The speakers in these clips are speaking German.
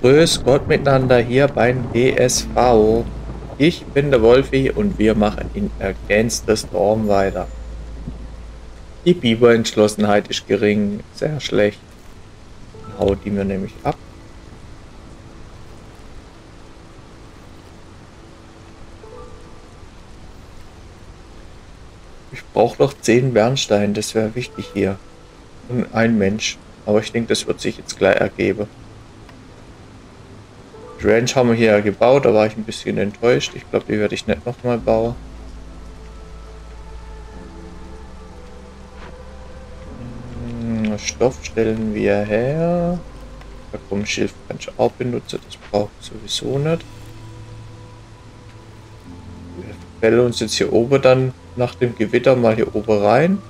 Grüß Gott miteinander hier beim DSV. Ich bin der Wolfi und wir machen in Against the Storm weiter. Die Biber-Entschlossenheit ist gering, sehr schlecht. Dann haut die mir nämlich ab. Ich brauche noch 10 Bernstein, das wäre wichtig hier. Und ein Mensch. Aber ich denke, das wird sich jetzt gleich ergeben. Die Ranch haben wir hier gebaut, da war ich ein bisschen enttäuscht. Ich glaube, die werde ich nicht nochmal bauen. Stoff stellen wir her. Da kommen Schilf kann ich auch benutzen, das brauche ich sowieso nicht. Wir fällen uns jetzt hier oben dann nach dem Gewitter mal hier oben rein.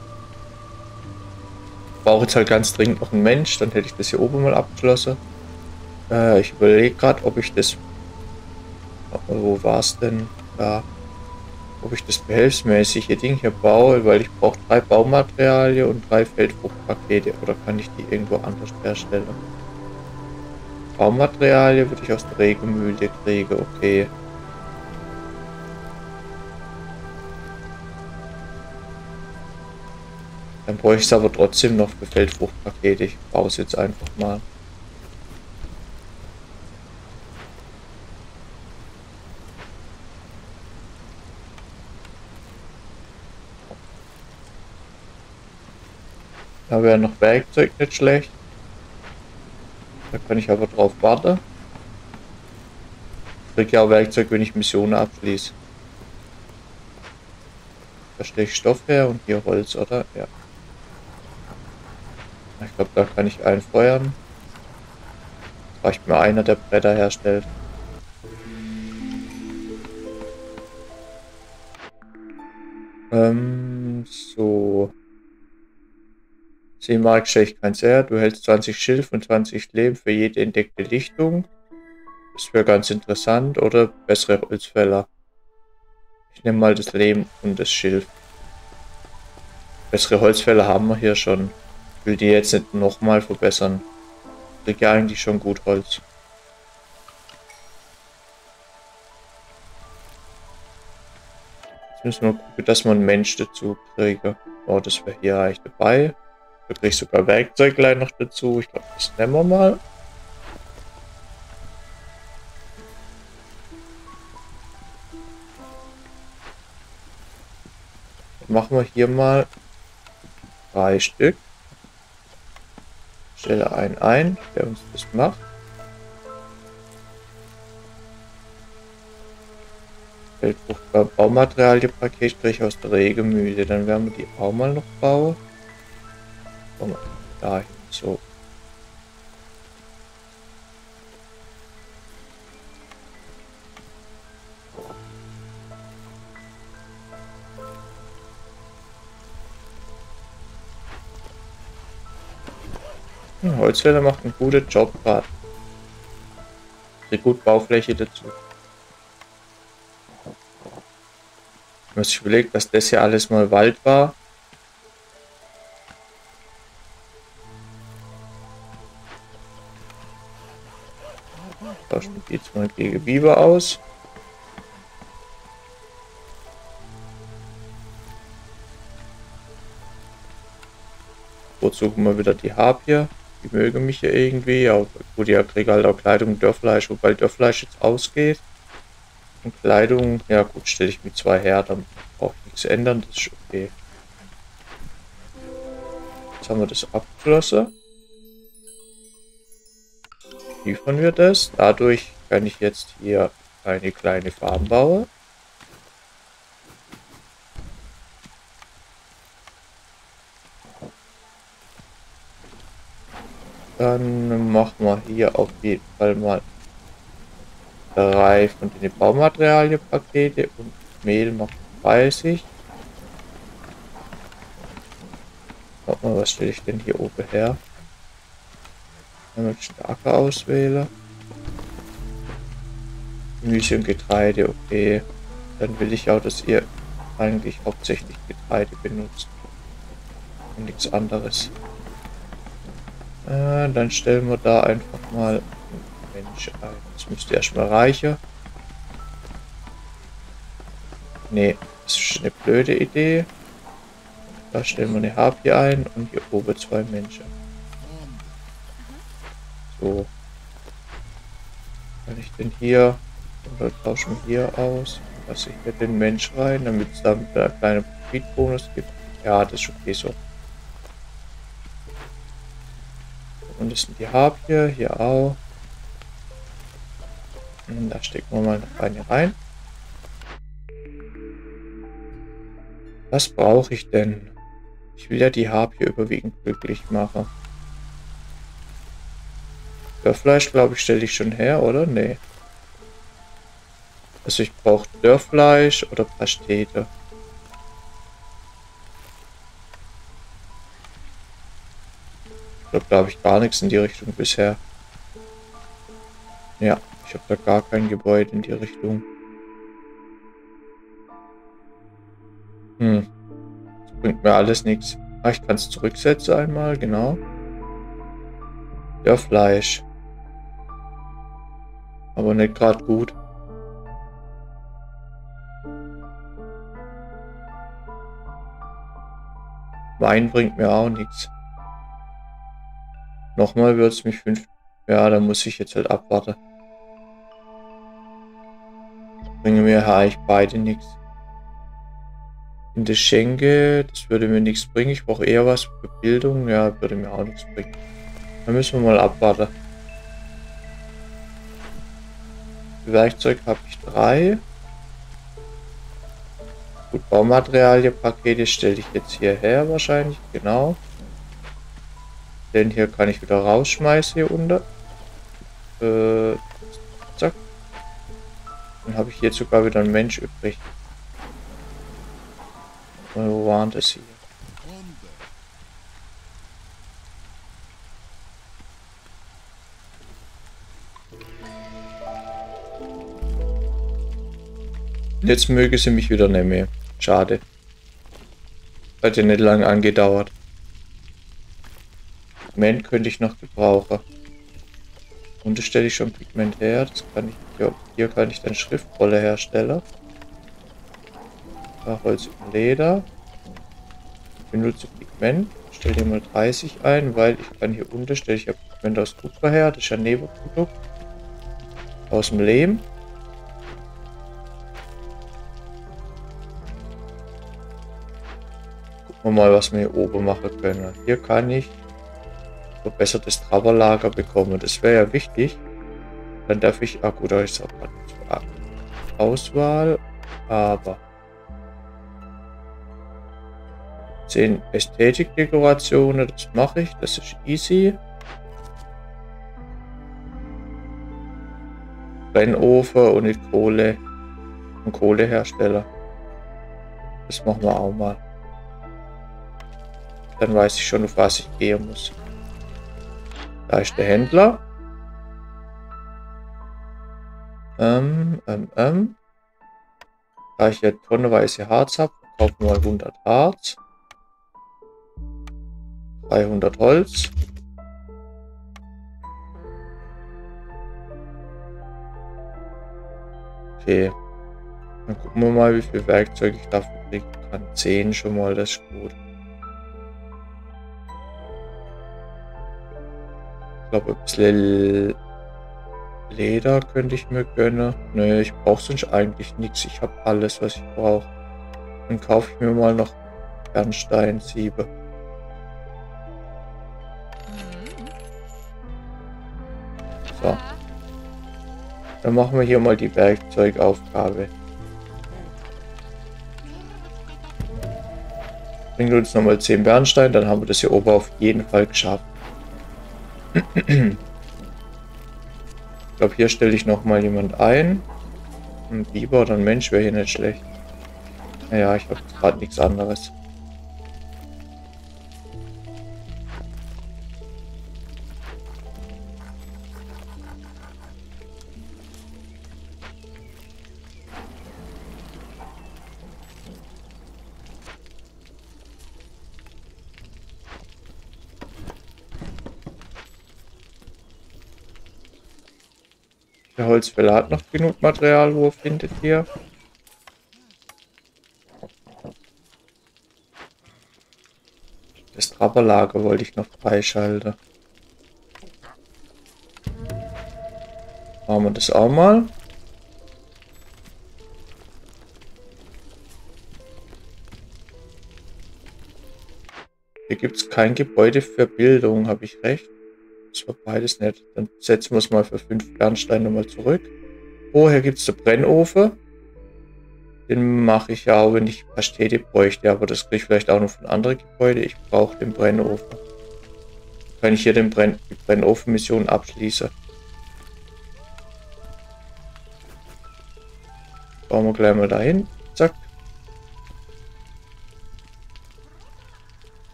Ich brauche jetzt halt ganz dringend noch einen Mensch, dann hätte ich das hier oben mal abgeschlossen. Ich überlege gerade, ob ich das... Wo war es denn? Da. Ob ich das behelfsmäßige Ding hier baue, weil ich brauche 3 Baumaterialien und 3 Feldfruchtpakete. Oder kann ich die irgendwo anders herstellen? Baumaterialien würde ich aus der Regenmühle kriegen, okay. Dann bräuchte ich es aber trotzdem noch für Feldfruchtpakete. Ich baue es jetzt einfach mal. Da wäre noch Werkzeug nicht schlecht. Da kann ich aber drauf warten. Ich kriege ja auch Werkzeug, wenn ich Missionen abschließe. Da stelle ich Stoff her und hier Holz, oder? Ja. Ich glaube, da kann ich einfeuern. Reicht mir einer, der Bretter herstellt. So. 10 Mark stelle ich keins her. Du hältst 20 Schilf und 20 Leben für jede entdeckte Lichtung. Das wäre ganz interessant. Oder bessere Holzfäller. Ich nehme mal das Leben und das Schilf. Bessere Holzfäller haben wir hier schon. Ich will die jetzt nicht nochmal verbessern. Ich kriege ja eigentlich schon gut Holz. Jetzt müssen wir gucken, dass wir einen Mensch dazu kriegen. Oh, das wäre hier eigentlich dabei. Da kriege ich sogar Werkzeug gleich noch dazu. Ich glaube, das nehmen wir mal. Dann machen wir hier mal 3 Stück. Stelle einen ein, der uns das macht. Feldfruchtbar Baumaterialien-Paket kriege ich aus der Regemühle. Dann werden wir die auch mal noch bauen. Da hin, so. Holzfäller macht einen guten Job gerade. Sehr gut Baufläche dazu. Wenn man sich überlegt, dass das hier alles mal Wald war. Tauschen wir jetzt mal gegen Biber aus. Suchen wir wieder die Harpier. Die mögen mich ja irgendwie. Aber gut, ja, kriege halt auch Kleidung und Dörrfleisch, wobei Dörrfleisch jetzt ausgeht. Und Kleidung, ja gut, stelle ich mit 2 her, dann brauche ich nichts ändern, das ist okay. Jetzt haben wir das abgeschlossen. Liefern wir das. Dadurch kann ich jetzt hier eine kleine Farm bauen. Dann machen wir hier auf jeden Fall mal 3 von den Baumaterialienpakete und Mehl macht 30. Schaut mal, was stelle ich denn hier oben her? Wenn ich Stärke auswähle. Gemüse und Getreide, okay. Dann will ich auch, dass ihr eigentlich hauptsächlich Getreide benutzt. Und nichts anderes. Dann stellen wir da einfach mal Mensch ein. Das müsste erstmal reichen. Ne, das ist eine blöde Idee. Da stellen wir eine Harpie ein und hier oben zwei Menschen. So. Kann ich denn hier, oder tauschen wir hier aus? Lasse ich mir den Mensch rein, damit es dann einen kleinen Profitbonus gibt. Ja, das ist schon okay so. Und das sind die Harpie, hier auch. Und da stecken wir mal noch eine rein. Was brauche ich denn? Ich will ja die Harpie überwiegend glücklich machen. Dörrfleisch, glaube ich, stelle ich schon her, oder? Nee. Also ich brauche Dörrfleisch oder Pastete. Ich glaube, da habe ich gar nichts in die Richtung bisher. Ja, ich habe da gar kein Gebäude in die Richtung. Das bringt mir alles nichts. Ah, ich kann es zurücksetzen einmal, genau. Ja, Fleisch. Aber nicht gerade gut. Wein bringt mir auch nichts. Nochmal würde es mich 5... Ja, da muss ich jetzt halt abwarten. Bringen mir eigentlich beide nichts. In der Schenke, das würde mir nichts bringen. Ich brauche eher was für Bildung. Ja, würde mir auch nichts bringen. Da müssen wir mal abwarten. Werkzeug habe ich 3. Gut, Baumaterialien, Pakete stelle ich jetzt hierher wahrscheinlich. Genau. Denn hier kann ich wieder rausschmeißen hier unter. Zack. Dann habe ich hier sogar wieder einen Mensch übrig. Wo waren das hier? Jetzt möge sie mich wieder nicht mehr. Schade. Hat ja nicht lange angedauert. Pigment könnte ich noch gebrauchen. Und das stelle ich schon Pigment her. Das kann ich, hier kann ich dann Schriftrolle herstellen. Holz und Leder. Ich benutze Pigment. Stelle hier mal 30 ein, weil ich kann hier unten stelle ich ja Pigment aus Kupfer her. Das ist ja ein Nebenprodukt. Aus dem Lehm. Gucken wir mal, was wir hier oben machen können. Hier kann ich verbessertes Traberlager bekommen. Das wäre ja wichtig. Dann darf ich. Ah gut, da ist auch Auswahl. Aber 10 Ästhetikdekorationen, das mache ich, das ist easy. Brennofen und nicht Kohle und Kohlehersteller. Das machen wir auch mal. Dann weiß ich schon, auf was ich gehen muss. Da ist der Händler. Da ich ja tonnenweise Harz habe, kaufen wir mal 100 Harz. 300 Holz. Okay. Dann gucken wir mal, wie viel Werkzeug ich dafür kriegen kann. 10 schon mal, das ist gut. Ich glaube, ein bisschen Leder könnte ich mir gönnen. Nö, ich brauche sonst eigentlich nichts. Ich habe alles, was ich brauche. Dann kaufe ich mir mal noch Bernsteinsiebe. So. Dann machen wir hier mal die Werkzeugaufgabe. Bringen wir uns nochmal 10 Bernstein, dann haben wir das hier oben auf jeden Fall geschafft. Ich glaube, hier stelle ich nochmal jemand ein. Ein Biber oder ein Mensch wäre hier nicht schlecht. Naja, ich habe gerade nichts anderes. Der Holzfäller hat noch genug Material. Wo findet ihr? Das Trapperlager wollte ich noch freischalten. Machen wir das auch mal. Hier gibt es kein Gebäude für Bildung, habe ich recht? Das war beides nicht. Dann setzen wir es mal für 5 Bernstein nochmal zurück. Oh, hier gibt es den Brennofen. Den mache ich ja auch, wenn ich Pastete bräuchte. Aber das kriege ich vielleicht auch noch von anderen Gebäuden. Ich brauche den Brennofen. Kann ich hier den Brennofen-Mission abschließen. Bauen wir gleich mal dahin. Zack.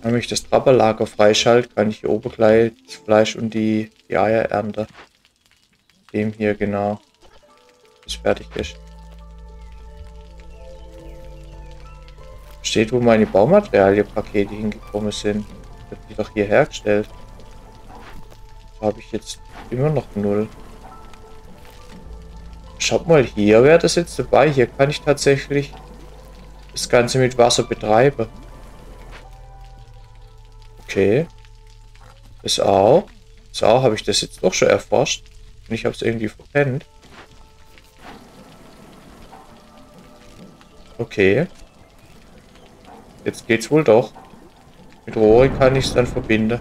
Wenn ich das Trapperlager freischalte, kann ich hier oben gleich das Fleisch und die Eier ernten. Dem hier genau, bis fertig ist. Steht, wo meine Baumaterialien-Pakete hingekommen sind. Ich habe die doch hier hergestellt. Da habe ich jetzt immer noch 0. Schaut mal, hier wäre das jetzt dabei. Hier kann ich tatsächlich das Ganze mit Wasser betreiben. Okay, das auch habe ich das jetzt doch schon erforscht und ich habe es irgendwie verpennt. Okay, jetzt geht's wohl doch. Mit Rohre kann ich es dann verbinden.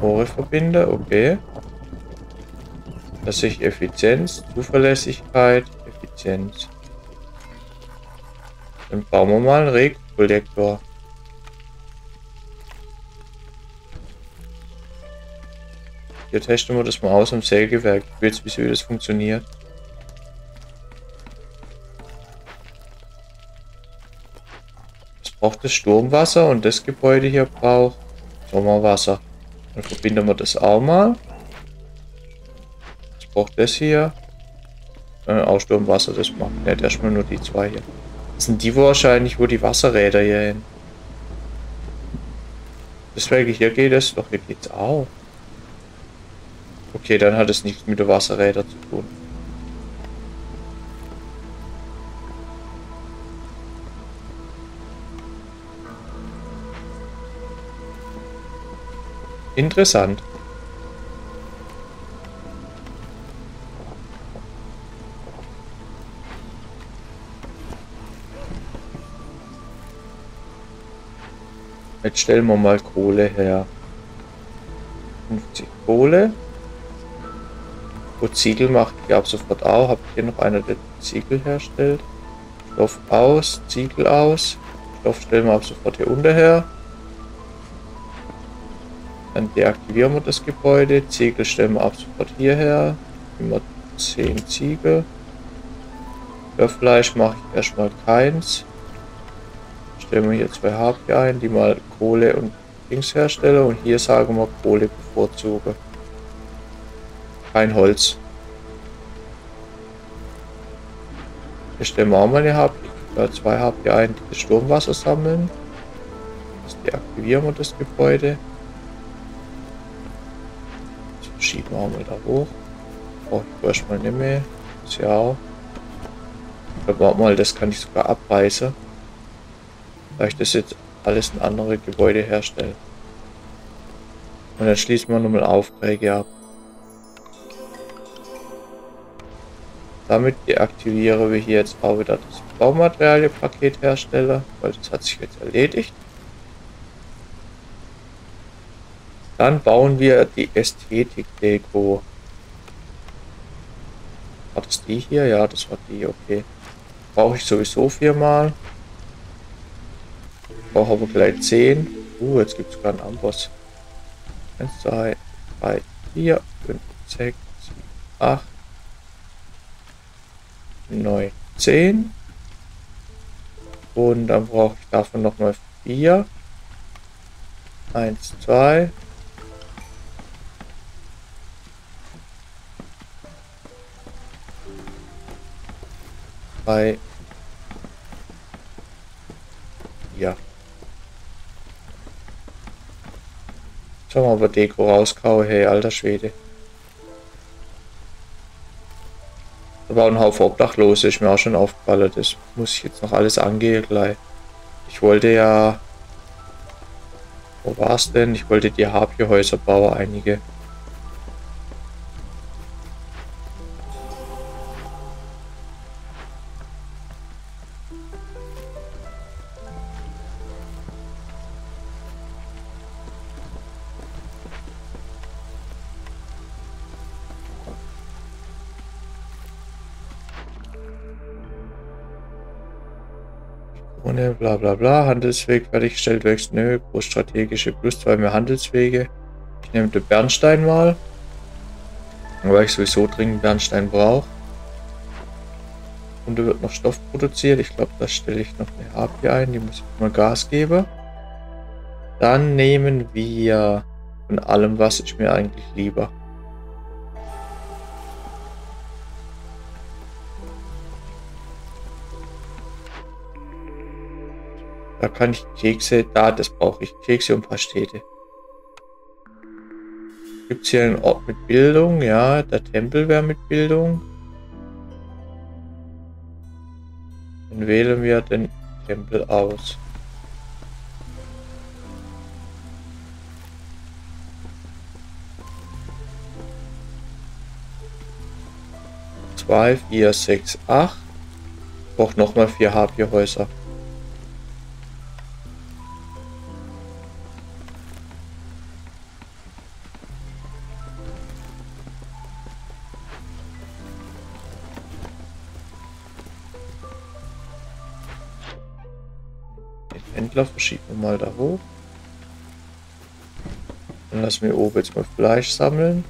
Rohre verbinden, okay. Dass ich Effizienz, Zuverlässigkeit, Effizienz. Dann bauen wir mal einen Regenkollektor. Hier testen wir das mal aus am Sägewerk. Ich will jetzt wissen, wie das funktioniert. Das braucht das Sturmwasser und das Gebäude hier braucht Sommerwasser. Dann verbinden wir das auch mal. Das braucht das hier. Auch Sturmwasser, das macht nicht. Erstmal nur die zwei hier. Das sind die wahrscheinlich, wo die Wasserräder hier hin. Deswegen hier geht es. Doch, hier geht's auch. Okay, dann hat es nichts mit den Wasserrädern zu tun. Interessant. Jetzt stellen wir mal Kohle her. 50 Kohle. Gut, Ziegel mache ich ab sofort auch. Habe hier noch einer, der Ziegel herstellt. Stoff aus, Ziegel aus. Stoff stellen wir ab sofort hier unter her. Dann deaktivieren wir das Gebäude. Ziegel stellen wir ab sofort hierher. Immer 10 Ziegel. Für Fleisch mache ich erstmal keins. Stellen wir hier 2 HP ein, die mal Kohle und Dings herstellen. Und hier sagen wir Kohle bevorzuge. Kein Holz. Hier stellen wir auch mal eine HP, 2 HP ein, die das Sturmwasser sammeln. Jetzt deaktivieren wir das Gebäude. Das verschieben wir auch mal da hoch. Brauche ich erstmal nicht mehr. Das ja auch. Ich glaube mal, das kann ich sogar abreißen. Da ich das jetzt alles in andere Gebäude herstelle. Und dann schließen wir nochmal Aufträge ab. Damit deaktivieren wir hier jetzt auch wieder das Baumaterialien-Paket herstelle, weil das hat sich jetzt erledigt. Dann bauen wir die Ästhetik-Deko. War das die hier? Ja, das war die, okay. Brauche ich sowieso 4 mal. Brauche aber gleich 10. Jetzt gibt es sogar einen Amboss. 1, 2, 3, 4, 5, 6, 7, 8. 9, 10 und dann brauche ich davon nochmal 4. 1, 2. Bei ja. Schau mal, ob wir Deko rauskau, hey, alter Schwede. Da war ein Haufen Obdachlose, ist mir auch schon aufgefallen. Das muss ich jetzt noch alles angehen gleich. Ich wollte ja... Wo war's denn? Ich wollte die Harpyhäuser bauen, einige. Bla bla bla, Handelsweg fertiggestellt, Werksnö, groß strategische plus 2 mehr Handelswege. Ich nehme den Bernstein mal, weil ich sowieso dringend Bernstein brauche. Und da wird noch Stoff produziert. Ich glaube, da stelle ich noch eine HP ein, die muss ich mal Gas geben. Dann nehmen wir von allem, was ich mir eigentlich lieber. Da kann ich Kekse, da, das brauche ich. Kekse und Pastete. Gibt es hier einen Ort mit Bildung? Ja, der Tempel wäre mit Bildung. Dann wählen wir den Tempel aus. Zwei, 4, 6, 8. Ich brauche nochmal 4 Harpyhäuser. Verschieben wir mal da hoch. Dann lassen wir oben jetzt mal Fleisch sammeln.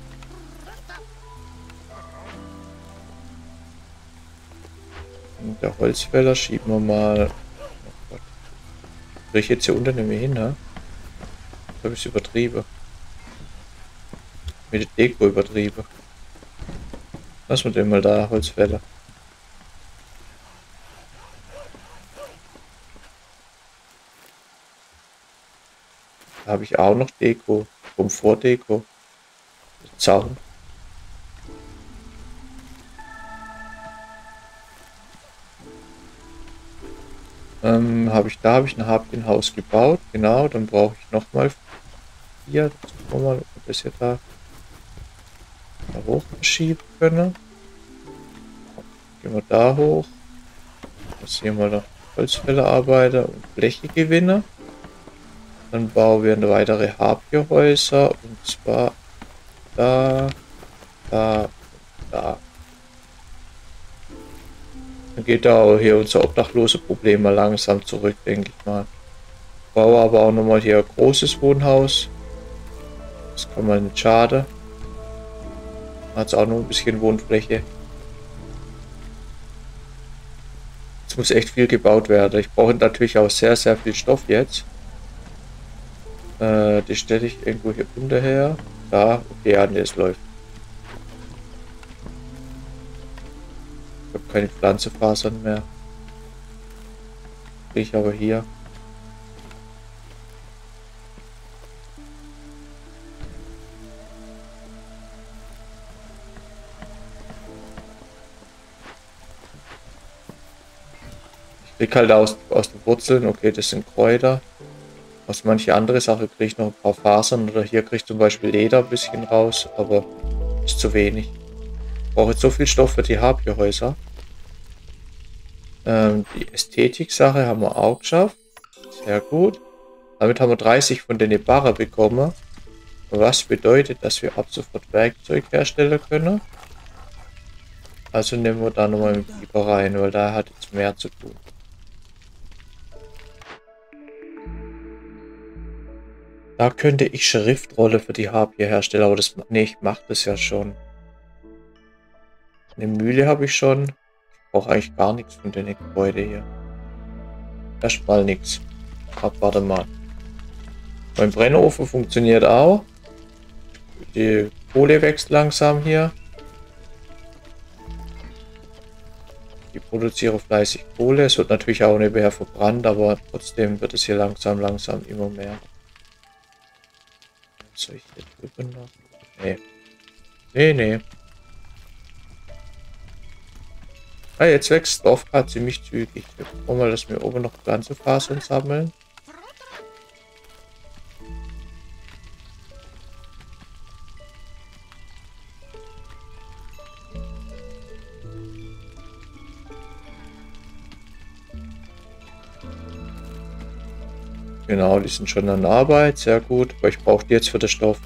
Und der Holzfäller schieben wir mal. Oh Gott. Soll ich jetzt hier unten nämlich hin, ne? Da habe ich es übertrieben. Mit der Deko übertrieben. Lassen wir den mal da, Holzfäller. Habe ich auch noch Deko, Komfortdeko, Zaun. Habe ich ein Harpyenhaus gebaut, genau, dann brauche ich nochmal hier, das mal ob ich hier da hoch schieben können. Gehen wir da hoch, das hier mal noch Holzfällerarbeiter und Blechegewinner. Dann bauen wir eine weitere Harpyhäuser und zwar da, da und da. Dann geht da auch hier unser obdachlose Problem mal langsam zurück, denke ich mal. Ich baue aber auch nochmal hier ein großes Wohnhaus. Das kann man nicht schaden. Hat es auch noch ein bisschen Wohnfläche. Jetzt muss echt viel gebaut werden. Ich brauche natürlich auch sehr, sehr viel Stoff jetzt. Die stelle ich irgendwo hier unten her. Da, okay, ja, nee, es läuft. Ich habe keine Pflanzenfasern mehr. Kriege ich aber hier. Ich kriege halt aus den Wurzeln, okay, das sind Kräuter. Aus manche andere Sache kriege ich noch ein paar Fasern oder hier kriege ich zum Beispiel Leder ein bisschen raus, aber ist zu wenig. Ich brauche jetzt so viel Stoff für die Harpyhäuser. Die Ästhetik-Sache haben wir auch geschafft. Sehr gut. Damit haben wir 30 von den Barren bekommen. Was bedeutet, dass wir ab sofort Werkzeug herstellen können. Also nehmen wir da nochmal mit Biber rein, weil da hat jetzt mehr zu tun. Da könnte ich Schriftrolle für die HP herstellen, aber das, nee, ich mache das ja schon. Eine Mühle habe ich schon. Ich brauche eigentlich gar nichts von den Gebäuden hier. Erstmal nichts. Warte mal. Mein Brennofen funktioniert auch. Die Kohle wächst langsam hier. Ich produziere fleißig Kohle. Es wird natürlich auch nebenher verbrannt, aber trotzdem wird es hier langsam immer mehr. Was soll ich hier drüben noch? Nee. Nee. Ah, jetzt wächst Dorf gerade ziemlich zügig. Wir brauchen mal, dass wir oben noch Pflanzenfasern sammeln. Genau, die sind schon an Arbeit, sehr gut. Aber ich brauche die jetzt für den Stoff.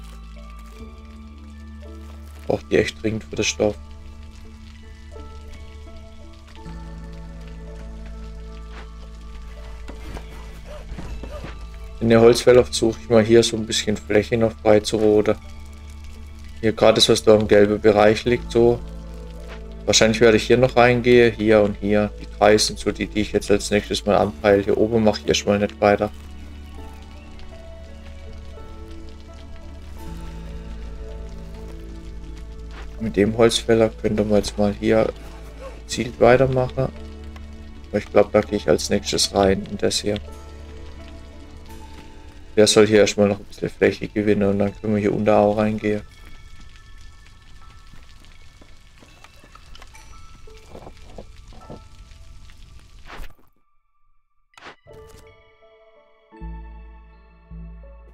Ich brauche die echt dringend für den Stoff. In der Holzfäller versuche ich mal hier so ein bisschen Fläche noch freizuroden. Hier gerade ist, was da im gelben Bereich liegt, so. Wahrscheinlich werde ich hier noch reingehen, hier und hier. Die drei sind so die, die ich jetzt als nächstes mal anpeile. Hier oben mache ich erstmal nicht weiter. Mit dem Holzfäller könnte man jetzt mal hier gezielt weitermachen. Aber ich glaube, da gehe ich als nächstes rein in das hier. Der soll hier erstmal noch ein bisschen Fläche gewinnen und dann können wir hier unter auch reingehen.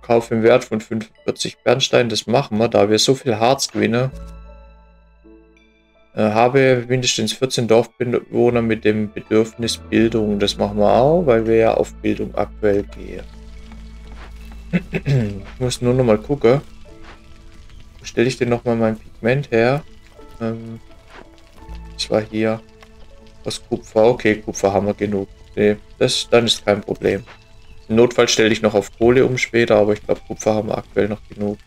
Kauf im Wert von 45 Bernstein, das machen wir, da wir so viel Harz gewinnen. Habe mindestens 14 Dorfbewohner mit dem Bedürfnis Bildung, das machen wir auch, weil wir ja auf Bildung aktuell gehen. Ich muss nur noch mal gucken. Wo stelle ich denn nochmal mein Pigment her? Das war hier. Aus Kupfer. Okay, Kupfer haben wir genug. Nee, dann ist kein Problem. Im Notfall stelle ich noch auf Kohle um später, aber ich glaube, Kupfer haben wir aktuell noch genug.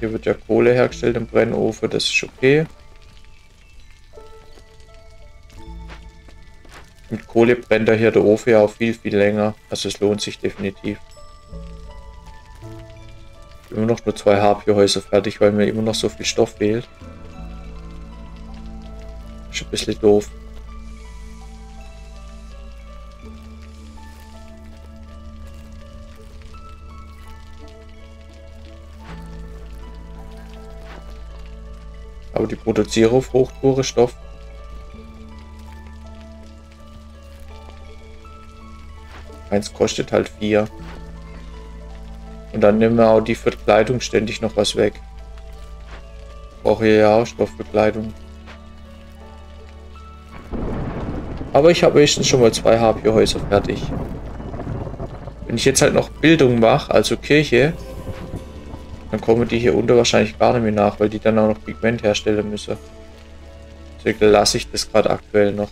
Hier wird ja Kohle hergestellt im Brennofen, das ist okay. Mit Kohle brennt da hier der Ofen ja auch viel länger. Also es lohnt sich definitiv. Immer noch nur 2 Harpyhäuser fertig, weil mir immer noch so viel Stoff fehlt. Ist ein bisschen doof. Aber die produziere auf Hochtouren Stoff. Eins kostet halt 4. Und dann nehmen wir auch die für Kleidung ständig noch was weg. Brauche ich ja auch Stoff für Kleidung. Aber ich habe wenigstens schon mal 2 HP-Häuser fertig. Wenn ich jetzt halt noch Bildung mache, also Kirche, dann kommen die hier unter wahrscheinlich gar nicht mehr nach, weil die dann auch noch Pigment herstellen müssen. Deswegen lasse ich das gerade aktuell noch.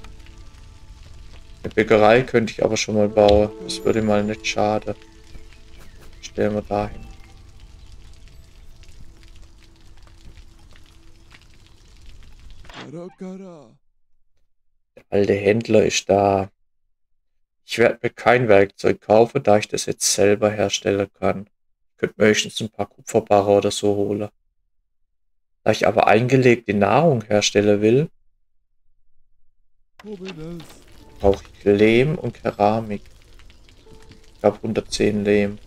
Eine Bäckerei könnte ich aber schon mal bauen. Das würde mal nicht schaden. Stellen wir dahin. Der alte Händler ist da. Ich werde mir kein Werkzeug kaufen, da ich das jetzt selber herstellen kann. Ich könnte mir höchstens ein paar Kupferbarren oder so holen. Da ich aber eingelegte Nahrung herstellen will, brauche ich Lehm und Keramik. Ich habe 110 Lehm.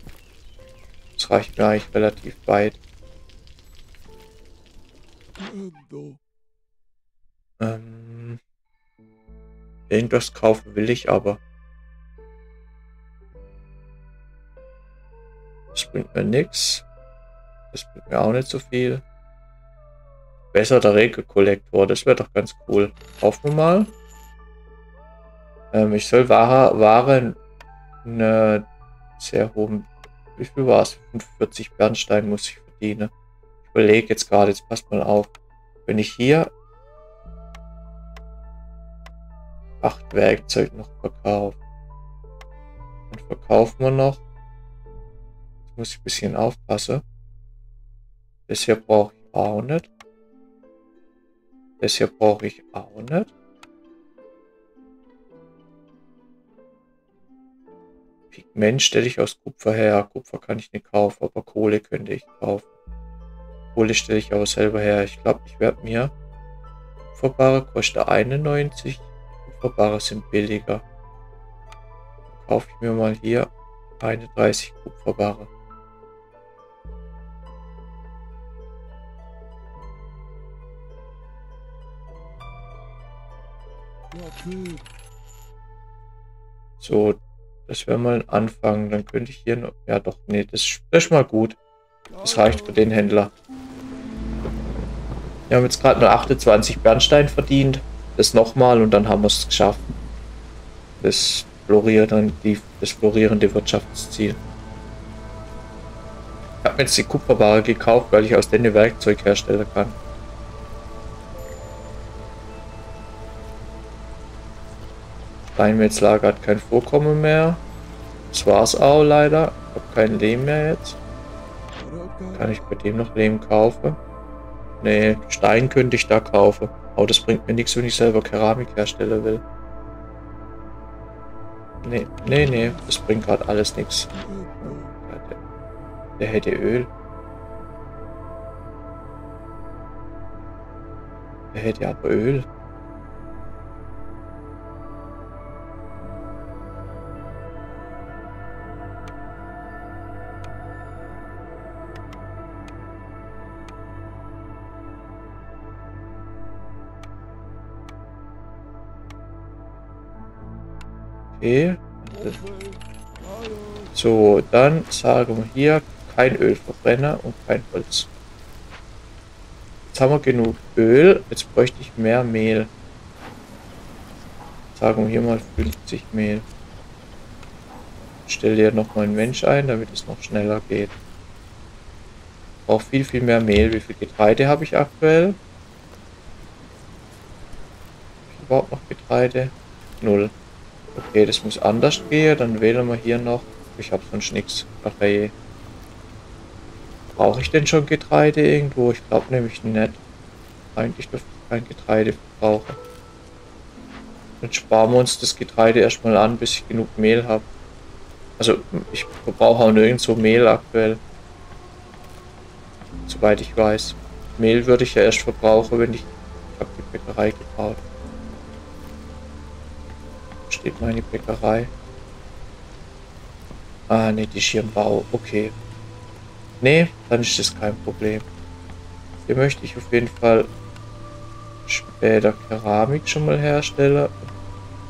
Das reicht mir eigentlich relativ weit. Irgendwas kaufen will ich aber. Das bringt mir nichts. Das bringt mir auch nicht so viel. Besser der Regenkollektor, das wäre doch ganz cool. Kaufen wir mal. Ich soll Ware in sehr hohen, wie viel war es? 45 Bernstein muss ich verdienen. Ich überlege jetzt gerade, jetzt passt mal auf. Wenn ich hier 8 Werkzeug noch verkaufe, dann verkaufen wir noch. Jetzt muss ich ein bisschen aufpassen. Das hier brauche ich auch nicht. Das hier brauche ich auch nicht. Pigment stelle ich aus Kupfer her. Kupfer kann ich nicht kaufen, aber Kohle könnte ich kaufen. Kohle stelle ich aber selber her. Ich glaube, ich werde mir... Kupferbare kostet 91. Kupferbare sind billiger. Dann kaufe ich mir mal hier 31 Kupferbare. Okay. So, das wäre mal ein Anfang. Dann könnte ich hier noch... Ja doch, nee, das ist mal gut. Das reicht für den Händler. Wir haben jetzt gerade nur 28 Bernstein verdient. Das nochmal und dann haben wir es geschafft. Das florierende Wirtschaftsziel. Ich habe jetzt die Kupferware gekauft, weil ich aus denen Werkzeug herstellen kann. Steinmetzlager hat kein Vorkommen mehr. Das war's auch leider. Ich habe kein Lehm mehr jetzt. Kann ich bei dem noch Lehm kaufen? Nee, Stein könnte ich da kaufen. Aber das bringt mir nichts, wenn ich selber Keramik herstellen will. Nee, das bringt gerade alles nichts. Der hätte Öl. Der hätte aber Öl. So, dann sagen wir hier kein Ölverbrenner und kein Holz. Jetzt haben wir genug Öl, jetzt bräuchte ich mehr Mehl. Sagen wir hier mal 50 Mehl. Ich stelle hier nochmal einen Mensch ein, damit es noch schneller geht. Ich brauche viel, viel mehr Mehl. Wie viel Getreide habe ich aktuell? Habe ich überhaupt noch Getreide? 0. Okay, das muss anders gehen. Dann wählen wir hier noch. Ich habe sonst nichts. Okay. Brauche ich denn schon Getreide irgendwo? Ich glaube nämlich nicht. Eigentlich dürfte ich kein Getreide verbrauchen. Dann sparen wir uns das Getreide erstmal an, bis ich genug Mehl habe. Also ich verbrauche auch nirgendwo Mehl aktuell. Soweit ich weiß. Mehl würde ich ja erst verbrauchen, wenn ich habe die Bäckerei gebaut. Steht meine Bäckerei. Ah, ne, die Schirmbau. Okay. Ne, dann ist das kein Problem. Hier möchte ich auf jeden Fall später Keramik schon mal herstellen.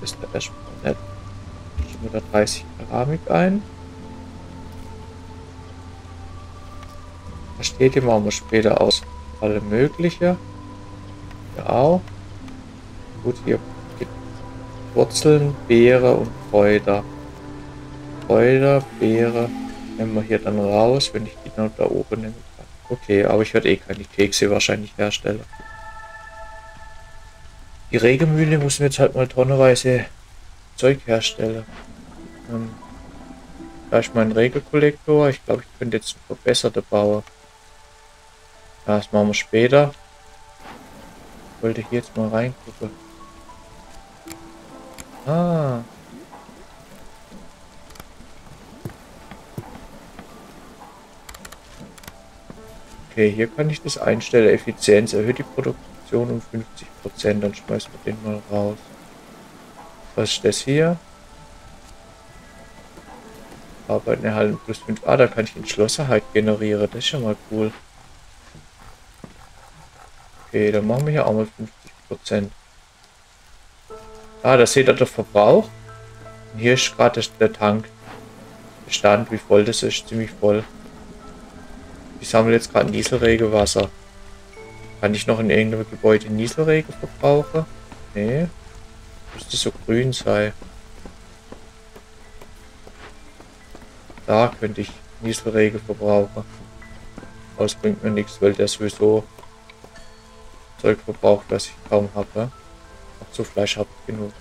Das ist da erstmal nett. Ich schiebe da 30 Keramik ein. Da steht immer mal später aus. Alle mögliche. Ja auch. Gut, hier. Wurzeln, Beere und Kräuter. Kräuter, Beere nehmen wir hier dann raus, wenn ich die noch da oben nehmen kann. Okay, aber ich werde eh keine Kekse wahrscheinlich herstellen. Die Regenmühle muss jetzt halt mal tonnenweise Zeug herstellen. Da ist mein Regenkollektor. Ich glaube, ich könnte jetzt einen verbesserten bauen. Ja, das machen wir später. Ich wollte hier jetzt mal reingucken. Ah. Okay, hier kann ich das einstellen. Effizienz erhöht die Produktion um 50%. Dann schmeißen wir den mal raus. Was ist das hier? Arbeiten erhalten plus 5. Ah, da kann ich Entschlossenheit generieren. Das ist schon mal cool. Okay, dann machen wir hier auch mal 50%. Ah, da seht ihr den Verbrauch. Und hier ist gerade der Tank. Der Stand, wie voll das ist, ziemlich voll. Ich sammle jetzt gerade Nieselregenwasser. Kann ich noch in irgendeinem Gebäude Nieselregen verbrauchen? Nee. Müsste so grün sein. Da könnte ich Nieselregen verbrauchen. Aber das bringt mir nichts, weil der sowieso Zeug verbraucht, das ich kaum habe. Auch zu Fleisch habe ich genug.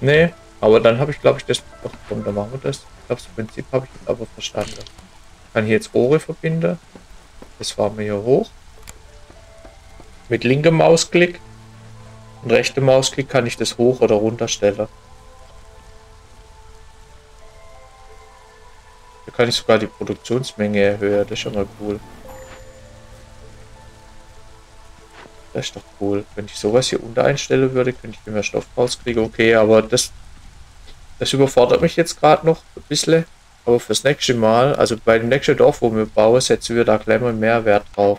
Nee, aber dann habe ich, glaube ich, das... Doch, komm, dann machen wir das. Ich glaube, das Prinzip habe ich aber verstanden. Ich kann hier jetzt Rohre verbinden. Das fahren wir hier hoch. Mit linkem Mausklick und rechtem Mausklick kann ich das hoch oder runter stellen. Da kann ich sogar die Produktionsmenge erhöhen, das ist schon mal cool. Das ist doch cool. Wenn ich sowas hier unter einstellen würde, könnte ich mehr Stoff rauskriegen. Okay, aber das überfordert mich jetzt gerade noch ein bisschen. Aber fürs nächste Mal, also bei dem nächsten Dorf, wo wir bauen, setzen wir da gleich mal mehr Wert drauf.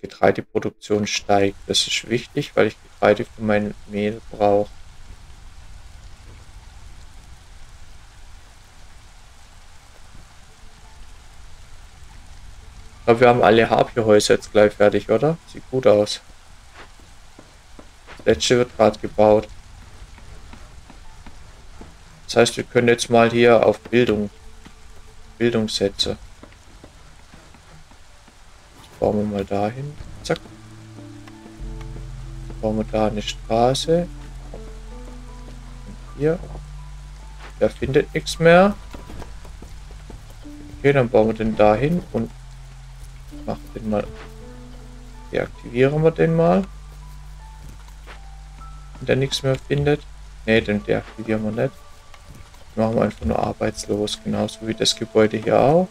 Getreideproduktion steigt. Das ist wichtig, weil ich Getreide für mein Mehl brauche. Ich glaube, wir haben alle Harpyhäuser jetzt gleich fertig, oder? Sieht gut aus. Das letzte wird gerade gebaut. Das heißt, wir können jetzt mal hier auf Bildung setzen. Das bauen wir mal dahin. Zack. Dann bauen wir da eine Straße. Und hier. Der findet nichts mehr. Okay, dann bauen wir den dahin und machen den mal. Deaktivieren wir den mal. Wenn der nichts mehr findet. Ne, den deaktivieren wir nicht. Den machen wir einfach nur arbeitslos. Genauso wie das Gebäude hier auch.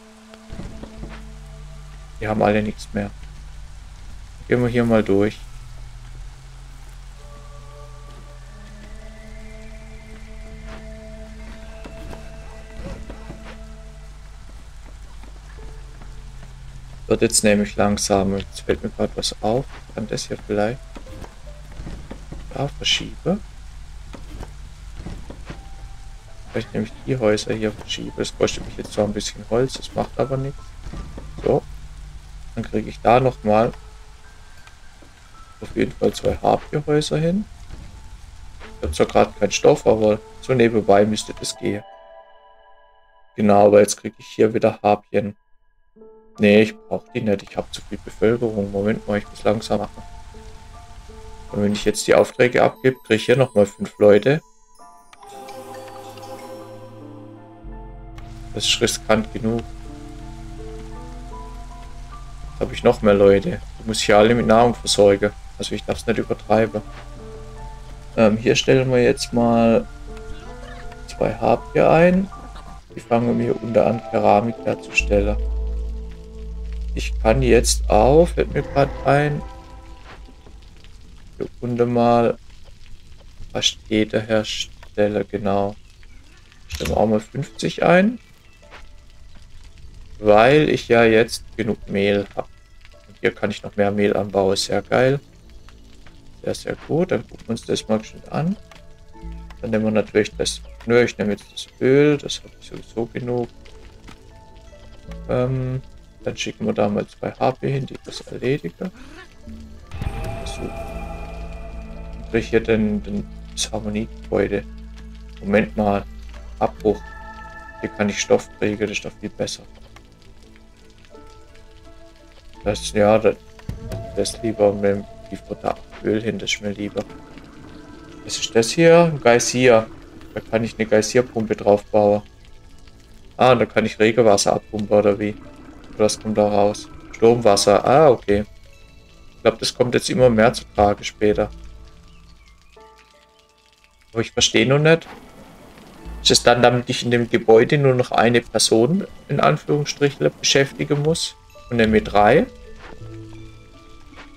Die haben alle nichts mehr. Gehen wir hier mal durch. Wird jetzt nämlich langsam. Jetzt fällt mir gerade was auf. Ich kann das hier vielleicht da verschieben. Vielleicht nämlich die Häuser hier verschiebe. Das kostet mich jetzt zwar ein bisschen Holz, das macht aber nichts. So. Dann kriege ich da nochmal auf jeden Fall 2 Harpyhäuser hin. Ich habe zwar gerade keinen Stoff, aber so nebenbei müsste das gehen. Genau, aber jetzt kriege ich hier wieder Harpien. Nee, ich brauche die nicht. Ich habe zu viel Bevölkerung. Moment mal, ich muss langsam machen. Und wenn ich jetzt die Aufträge abgebe, kriege ich hier nochmal 5 Leute. Das ist riskant genug. Jetzt habe ich noch mehr Leute. Ich muss hier alle mit Nahrung versorgen. Also ich darf es nicht übertreiben. Hier stellen wir jetzt mal 2 Harpier ein. Die fangen wir hier unter an, Keramik herzustellen. Ich kann jetzt auch, fällt mir gerade ein, hier unten mal Pastete herstellen, genau. Stellen wir auch mal 50 ein, weil ich ja jetzt genug Mehl habe. Und hier kann ich noch mehr Mehl anbauen, sehr geil. Sehr, sehr gut, dann gucken wir uns das mal schön an. Dann nehmen wir natürlich das, nö, ich nehme jetzt das Öl, das habe ich sowieso genug. Dann schicken wir da mal 2 HP hin, die das erledigen. So. Dann kriege ich hier das Harmoniegebäude. Moment mal. Abbruch. Hier kann ich Stoff kriegen, das ist doch viel besser. Das, ja, das lieber mit dem Öl hin, das ist mir lieber. Was ist das hier? Ein Geysir. Da kann ich eine Geysirpumpe drauf bauen. Ah, da kann ich Regenwasser abpumpen oder wie? Was kommt da raus? Sturmwasser. Ah, okay. Ich glaube, das kommt jetzt immer mehr zu Tage später. Aber ich verstehe noch nicht. Ist es dann, damit ich in dem Gebäude nur noch eine Person, in Anführungsstrichen, beschäftigen muss? Und dann mit 3.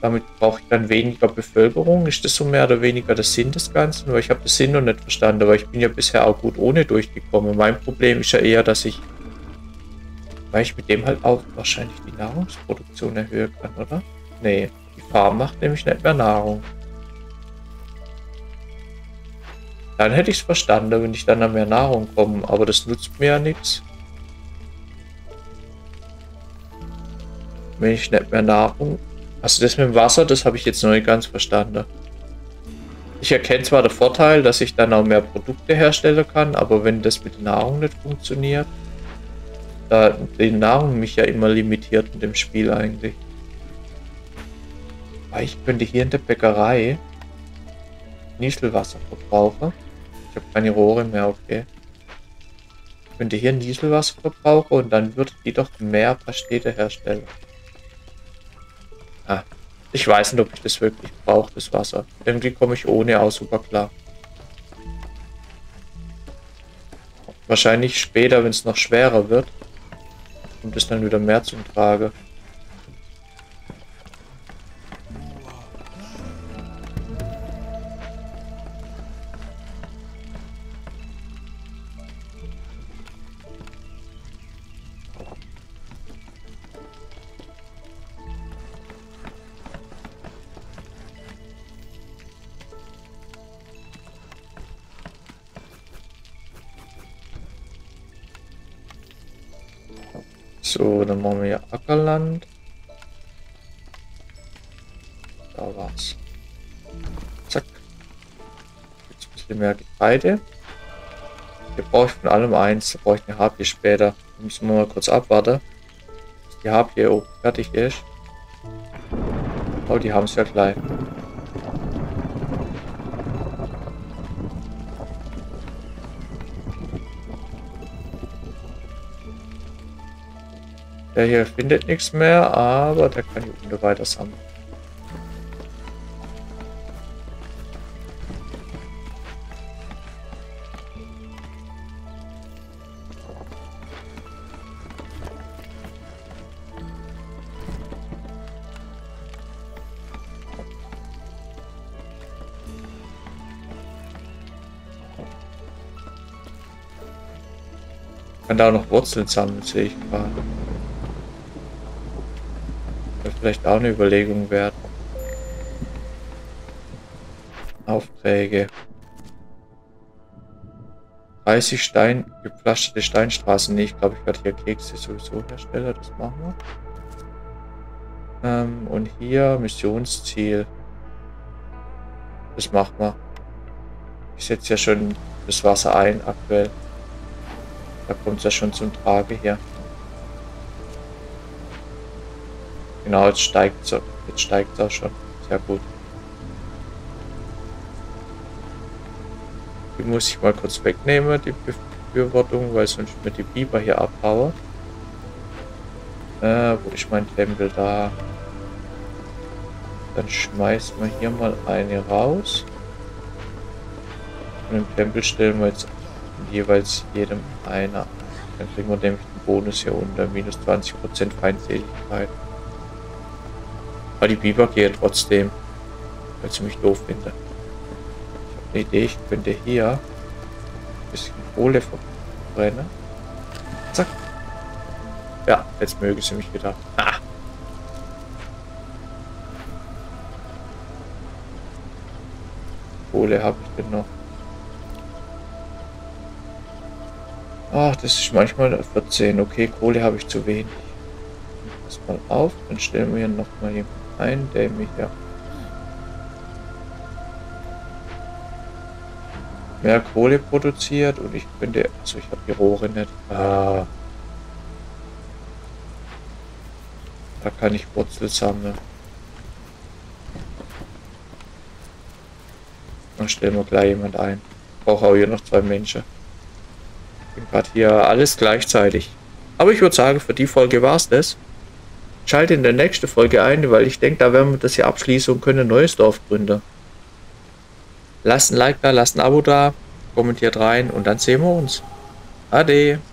Damit brauche ich dann weniger Bevölkerung. Ist das so mehr oder weniger der Sinn des Ganzen? Weil ich habe das Sinn noch nicht verstanden. Aber ich bin ja bisher auch gut ohne durchgekommen. Mein Problem ist ja eher, dass ich mit dem halt auch wahrscheinlich die Nahrungsproduktion erhöhen kann, oder? Nee, die Farm macht nämlich nicht mehr Nahrung. Dann hätte ich es verstanden, wenn ich dann an mehr Nahrung komme, aber das nutzt mir ja nichts. Wenn ich nicht mehr Nahrung... Also das mit dem Wasser, das habe ich jetzt noch nicht ganz verstanden. Ich erkenne zwar den Vorteil, dass ich dann auch mehr Produkte herstellen kann, aber wenn das mit Nahrung nicht funktioniert... Da die Nahrung mich ja immer limitiert in dem Spiel eigentlich. Aber ich könnte hier in der Bäckerei Nieselwasser verbrauchen. Ich habe keine Rohre mehr, okay. könnte hier einen Dieselwasserverbrauch und dann würde die doch mehr Pastete herstellen. Ah, ich weiß nicht, ob ich das wirklich brauche, das Wasser. Irgendwie komme ich ohne aus super klar. Wahrscheinlich später, wenn es noch schwerer wird, kommt es dann wieder mehr zum Trage. So, dann machen wir hier Ackerland. Da war's. Zack. Jetzt ein bisschen mehr Getreide. Hier brauche ich von allem eins. Da brauche ich eine Harpie später. Da müssen wir mal kurz abwarten, bis die Harpie oben fertig ist. Oh, die haben es ja gleich. Der hier findet nichts mehr, aber der kann die Hunde weiter sammeln. Ich kann da auch noch Wurzeln sammeln, sehe ich gerade. Vielleicht auch eine Überlegung wert. Aufträge. 30 Stein, gepflasterte Steinstraßen. Nee, ich glaube, ich werde hier Kekse sowieso herstellen. Das machen wir. Und hier Missionsziel. Das machen wir. Ich setze ja schon das Wasser ein aktuell. Da kommt es ja schon zum Trage hier. Genau, jetzt steigt es auch schon. Sehr gut. Die muss ich mal kurz wegnehmen, die Befürwortung, weil sonst mir die Biber hier abhaue. Wo ist mein Tempel? Da. Dann schmeißen wir hier mal eine raus. Und im Tempel stellen wir jetzt jeweils jedem einer. Dann kriegen wir nämlich den Bonus hier unter. Minus 20% Feindseligkeit. Aber die Biber gehen trotzdem, weil sie mich doof finden. Ich habe eine Idee, ich könnte hier ein bisschen Kohle verbrennen. Zack. Ja, jetzt mögen sie mich wieder. Ah. Kohle habe ich denn noch. Ach, das ist manchmal 14. Okay, Kohle habe ich zu wenig. Das mal auf, dann stellen wir hier nochmal jemanden ein, der mich ja mehr Kohle produziert und ich könnte, also ich habe die Rohre nicht. Ah. Da kann ich Wurzel sammeln. Dann stellen wir gleich jemand ein. Ich brauche auch hier noch zwei Menschen. Ich bin gerade hier alles gleichzeitig. Aber ich würde sagen, für die Folge war es das. Schalte in der nächsten Folge ein, weil ich denke, da werden wir das hier abschließen und können ein neues Dorf gründen. Lasst ein Like da, lasst ein Abo da, kommentiert rein und dann sehen wir uns. Ade.